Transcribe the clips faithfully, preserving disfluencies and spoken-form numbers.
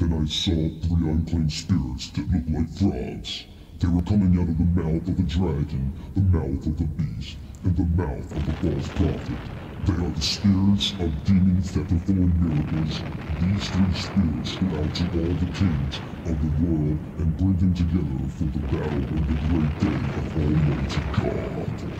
Then I saw three unclean spirits that looked like frogs. They were coming out of the mouth of the dragon, the mouth of the beast, and the mouth of the false prophet. They are the spirits of demons that perform miracles. These three spirits go out to all the kings of the world and bring them together for the battle of the great day of Almighty God.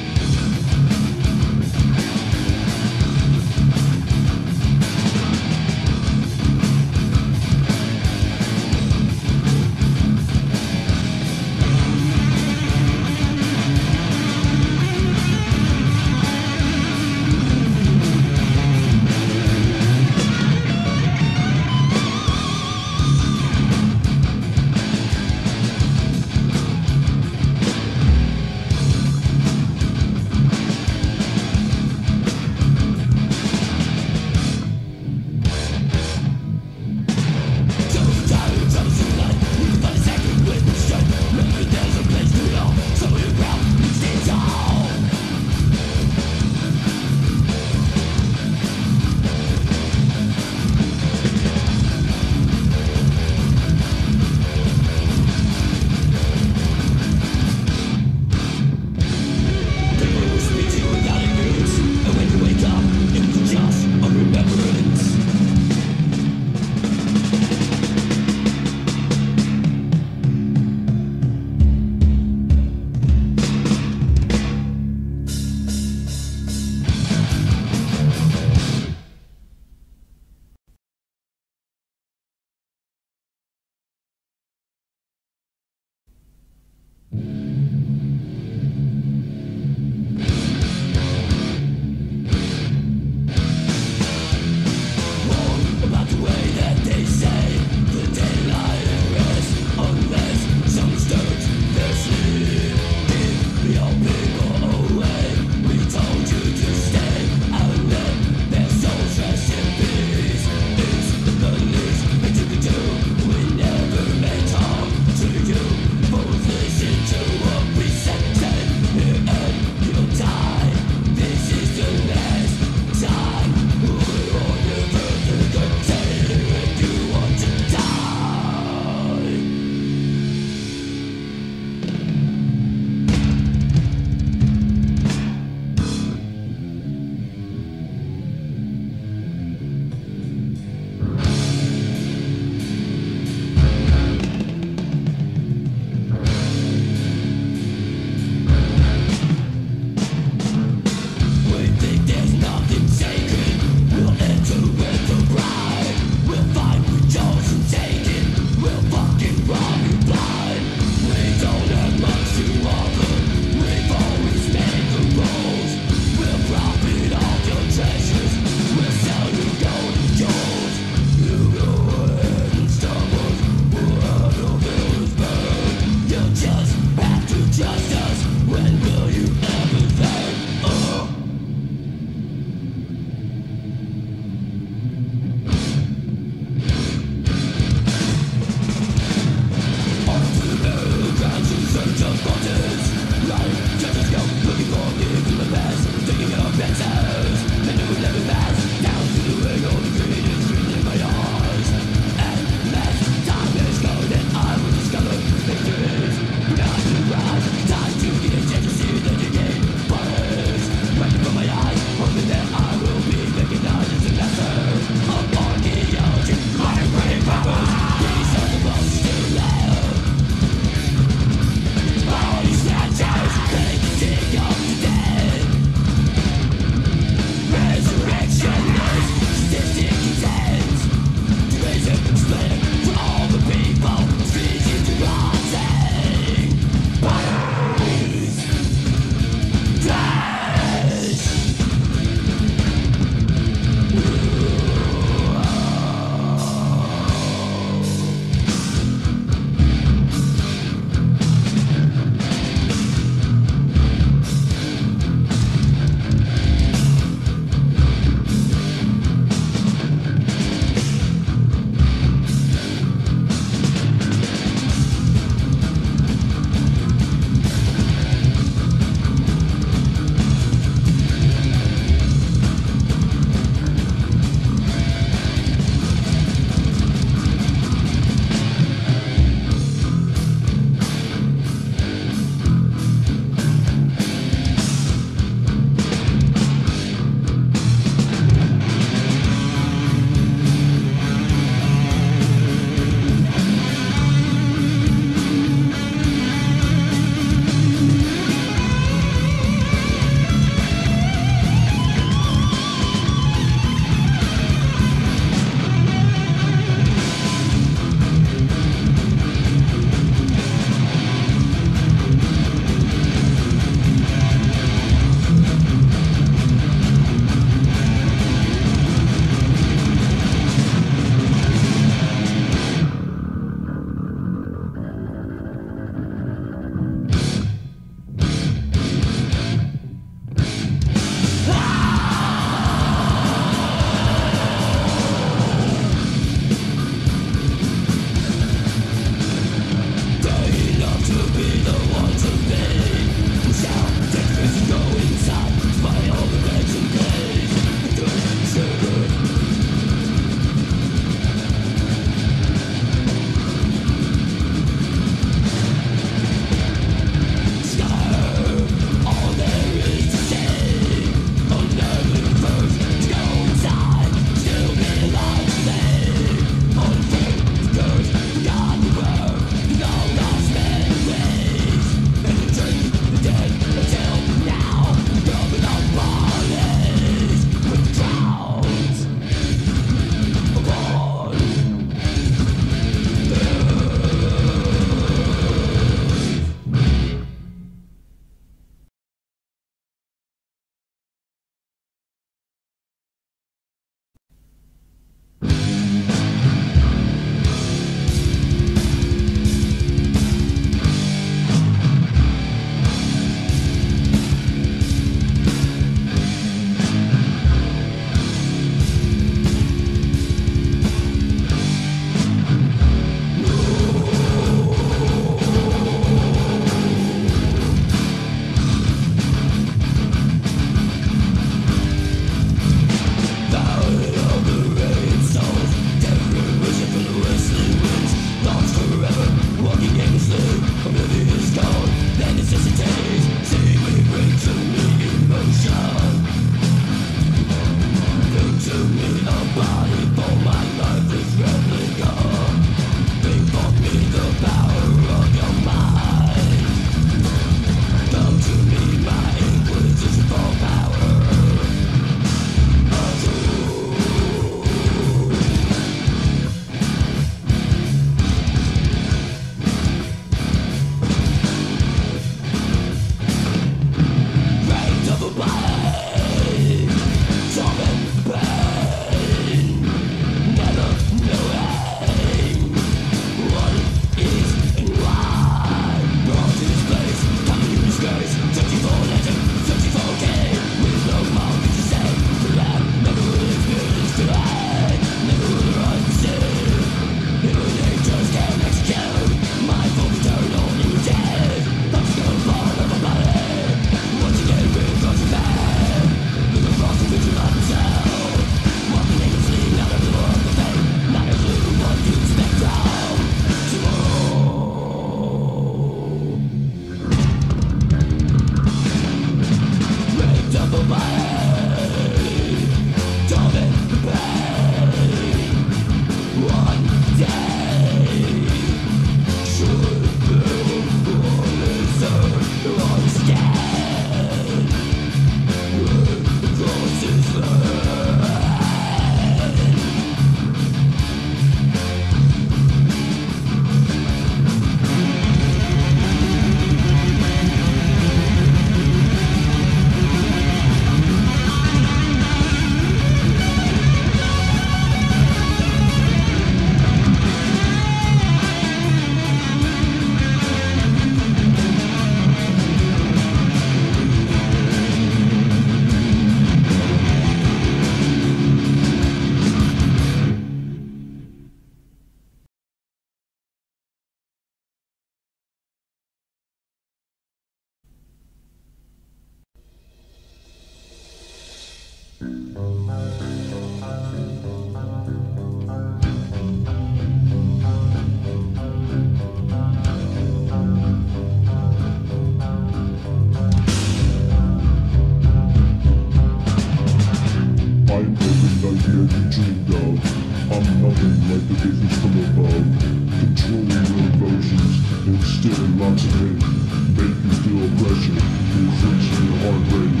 We'll still lots of hate, make you feel pressure, increasing your heart rate.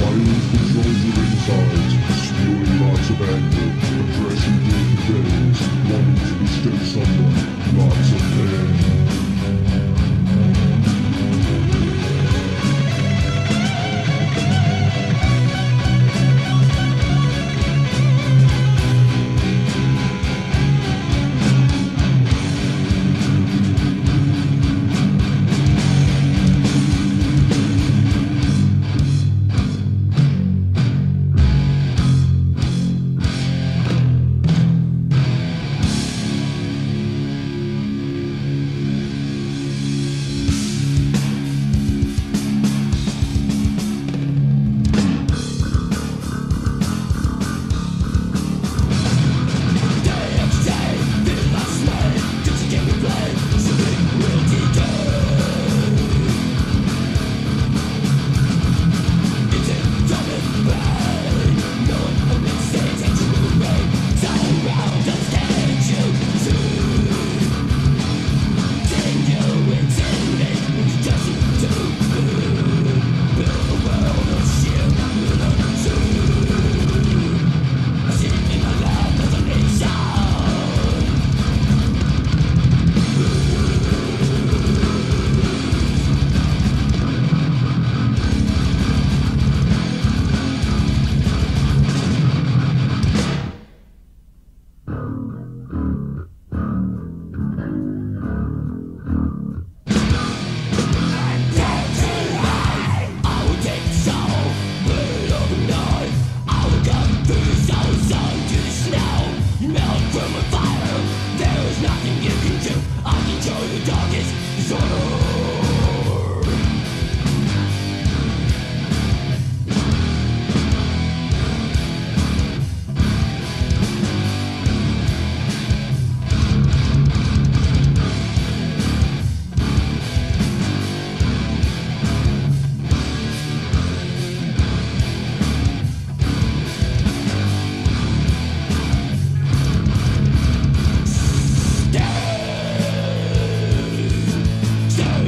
Violence controls your insides, spewing lots of anger, addressing guilty things, wanting to mistake someone, lots of pain. Stay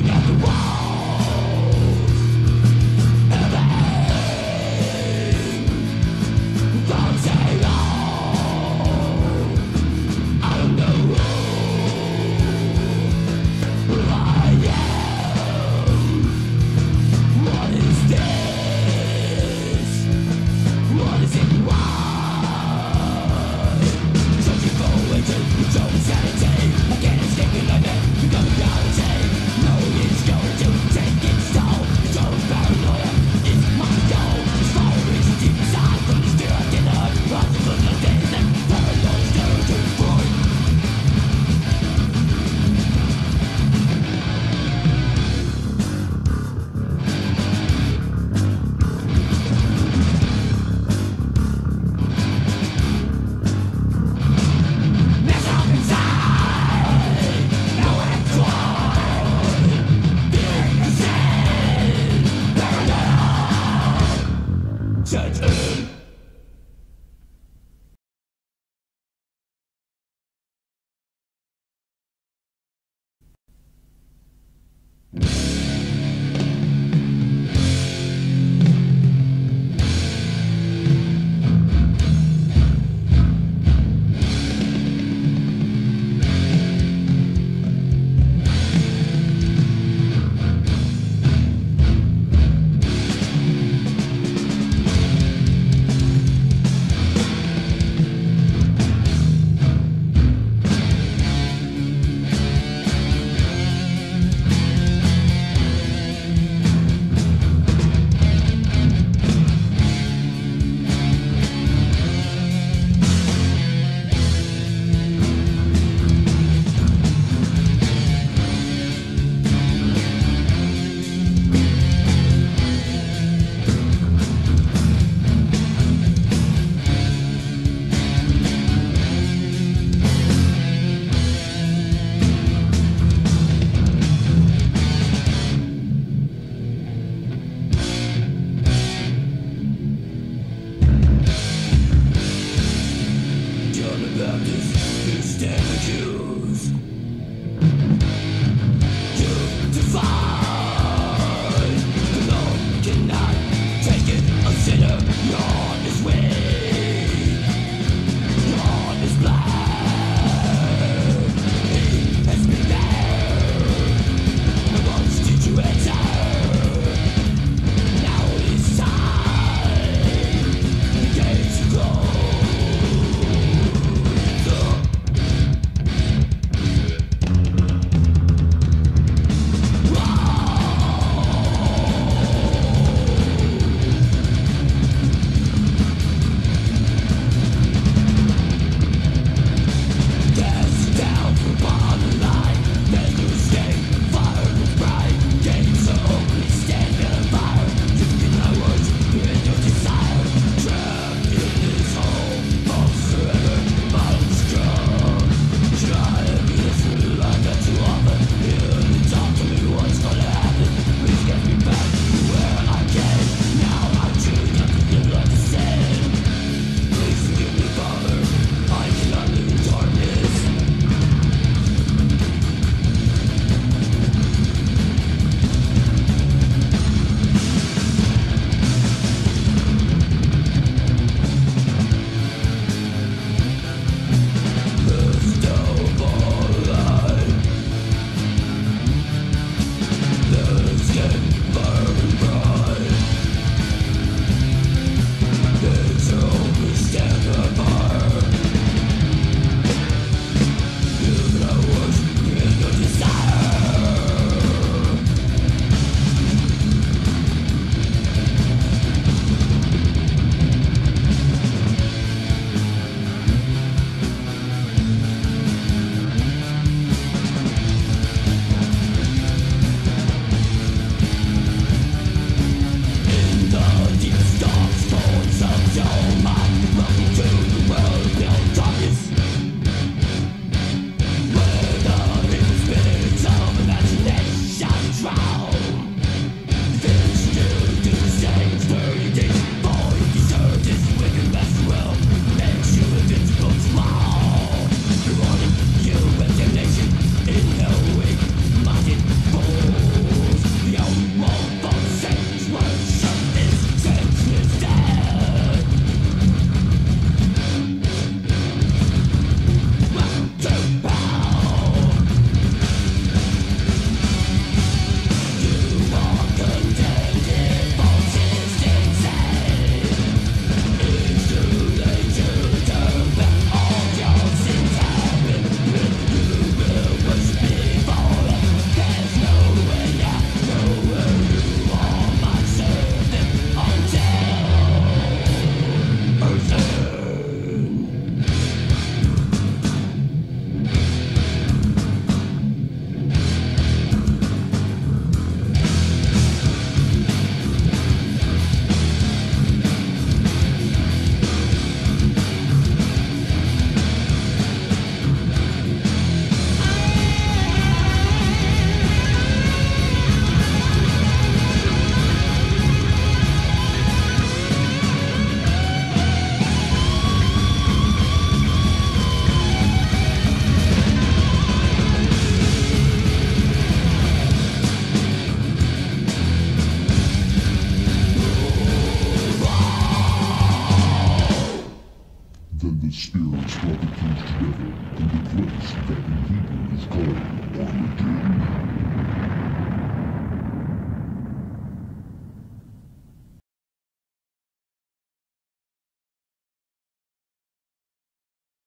shall be fused together in the place that in Hebrew is called Armageddon.